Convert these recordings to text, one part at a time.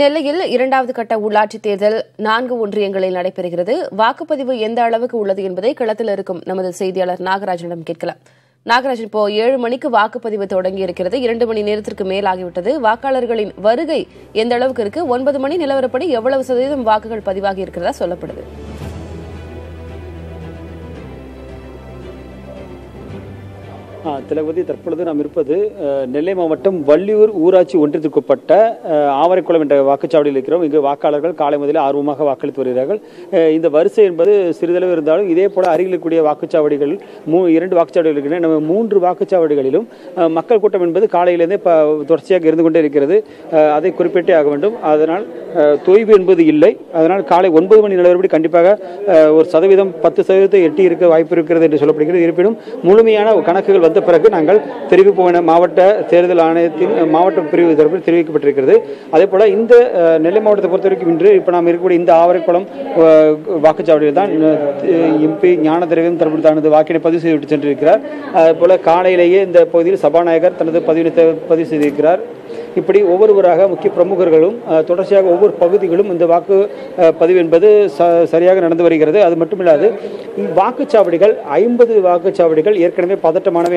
நெல்லையில் இரண்டாவது கட்ட உள்ளாட்சித் தேர்தல் 4 ஒன்றியங்களில் நடைபெறுகிறது. வாக்குப்பதிவு எந்த அளவுக்கு உள்ளது என்பதை களத்தில் இருக்கும் நமது செய்தியாளர் நாகராஜனிடம் கேட்கலாம். நாகராஜன், இப்போ 7 மணிக்கு வாக்குப்பதிவு தொடங்கி இருக்கிறது. 2 மணி நேரத்திற்கு மேல் ஆகிவிட்டது. வாக்காளர்களின் வருகை எந்த அளவுக்கு இருக்கு? 9 மணி நிலவரப்படி எவ்வளவு சதவீதம் வாக்குகள் பதிவாகி இருக்கிறதா சொல்லப்படுது? திலகவதி, தற்பொழுது நாம் இருப்பது நெல்லை மாவட்டம் வள்ளியூர் ஊராட்சி ஒன்றியத்திற்குட்பட்ட ஆவரைக்குளம் என்ற வாக்குச்சாவடியில் இருக்கிறோம். இங்கு வாக்காளர்கள் காலை முதலில் ஆர்வமாக வாக்களித்து வருகிறார்கள். இந்த வரிசை என்பது சிறிதளவு இருந்தாலும் இதே போல அருகில் கூடிய வாக்குச்சாவடிகள் 2 வாக்குச்சாவடிகள் இருக்கின்றன. நம்ம 3 வாக்குச்சாவடிகளிலும் மக்கள் கூட்டம் என்பது காலையிலேருந்தே தொடர்ச்சியாக இருந்து கொண்டே இருக்கிறது. அதை குறிப்பிட்டே ஆக வேண்டும். அதனால் தொய்வு என்பது இல்லை. அதனால் காலை 9 மணி நிலவரப்படி கண்டிப்பாக 10% எட்டி இருக்க வாய்ப்பு இருக்கிறது என்று சொல்லப்படுகிறது. இருப்பினும் முழுமையான கணக்குகள் பிறகு நாங்கள் தெரிவிப்போம் என மாவட்ட தேர்தல் ஆணையத்தின் மாவட்ட பிரிவு தரப்பில் தெரிவிக்கப்பட்டிருக்கிறது. அதே போல இந்த நெல்லை மாவட்டத்தை பொறுத்தவரைக்கும் இன்று இப்போ நாம் இருக்கக்கூடிய இந்த ஆவரைக்குளம் வாக்குச்சாவடியில் தான் எம்பி ஞானதேவன் தரப்பில் தனது வாக்கினை பதிவு செய்துவிட்டு சென்றிருக்கிறார். அதே போல காலையிலேயே இந்த பகுதியில் சபாநாயகர் தனது பதிவு செய்திருக்கிறார். இப்படி ஒவ்வொருவராக முக்கிய பிரமுகர்களும் தொடர்ச்சியாக ஒவ்வொரு பகுதிகளும் இந்த வாக்கு பதிவு என்பது சரியாக நடந்து வருகிறது. அது மட்டுமில்லாது வாக்குச்சாவடிகள் 50 வாக்குச்சாவடிகள் ஏற்கனவே பதட்டமானவை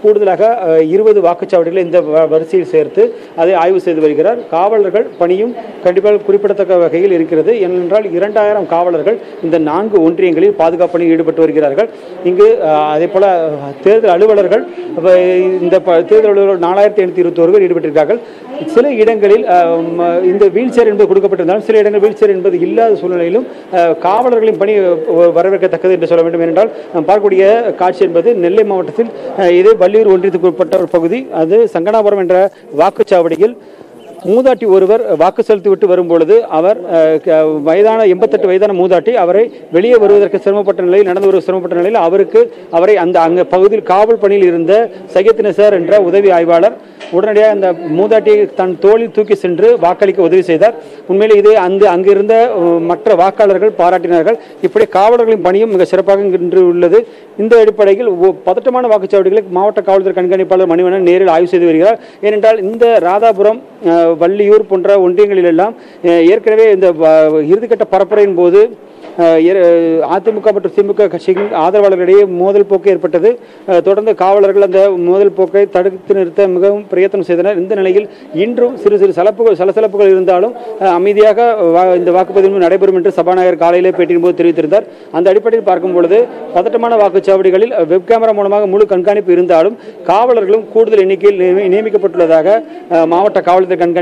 கூடுதலாக 20 வாக்குச்சாவடிகளை இந்த வரிசையில் சேர்த்து அதை ஆய்வு செய்து வருகிறார். காவலர்கள் பணியும் கண்டிப்பாக குறிப்பிடத்தக்க வகையில் இருக்கிறது. ஏனென்றால் 2000 காவலர்கள் இந்த 4 ஒன்றியங்களில் பாதுகாப்பு பணியில் ஈடுபட்டு வருகிறார்கள். இங்கு அதே போல தேர்தல் அலுவலர்கள் இந்த தேர்தல் அலுவலர்கள் 4821 ஈடுபட்டிருக்கிறார்கள். சில இடங்களில் இந்த வீல் சேர் என்பது கொடுக்கப்பட்டிருந்தாலும் சில இடங்களில் வீல் சேர் என்பது இல்லாத சூழ்நிலையிலும் காவலர்களின் பணி வரவேற்கத்தக்கது என்று சொல்ல வேண்டும். ஏனென்றால் பார்க்கக்கூடிய காட்சி என்பது நெல்லை மாவட்டத்தில் இதே வள்ளியூர் ஒன்றியத்துக்கு உட்பட்ட ஒரு பகுதி, அது சங்கனாபுரம் என்ற வாக்குச்சாவடியில் மூதாட்டி ஒருவர் வாக்கு செலுத்திவிட்டு வரும்பொழுது அவர் வயதான 88 வயதான மூதாட்டி அவரை வெளியே வருவதற்கு நடந்து சிரமப்பட்ட நிலையில் அவரை அங்கே பகுதியில் காவல் பணியில் இருந்த சையத்தின சார் என்ற உதவி ஆய்வாளர் உடனடியாக அந்த மூதாட்டியை தன் தோளில் தூக்கி சென்று வாக்களிக்க உதவி செய்தார். உண்மையிலே இதே அங்கிருந்த மற்ற வாக்காளர்கள் பாராட்டினார்கள். இப்படி காவலர்களின் பணியும் மிக சிறப்பாக இன்று உள்ளது. இந்த அடிப்படையில் பதட்டமான வாக்குச்சாவடிகளை மாவட்ட காவல்துறை கண்காணிப்பாளர் மணிவண்ணன் நேரில் ஆய்வு செய்து வருகிறார். ஏனென்றால் இந்த ராதாபுரம் வள்ளியூர் போன்ற ஒன்றியங்களில் எல்லாம் ஏற்கனவே இந்த இறுதிக்கட்ட பரப்புரையின் போது அதிமுக மற்றும் திமுக கட்சியின் ஆதரவாளர்களிடையே மோதல் போக்கு ஏற்பட்டது. தொடர்ந்து காவலர்கள் அந்த மோதல் போக்கை தடுத்து நிறுத்த மிகவும் பிரயத்தனம் செய்தனர். இந்த நிலையில் இன்றும் சிறு சலசலப்புகள் இருந்தாலும் அமைதியாக இந்த வாக்குப்பதிவு நடைபெறும் என்று சபாநாயகர் காலையிலே பேட்டியின் போது தெரிவித்திருந்தார். அந்த அடிப்படையில் பார்க்கும் பொழுது பதட்டமான வாக்குச்சாவடிகளில் வெப் கேமரா மூலமாக முழு கண்காணிப்பு இருந்தாலும் காவலர்களும் கூடுதல் எண்ணிக்கையில் நியமிக்கப்பட்டுள்ளதாக மாவட்ட காவல்துறை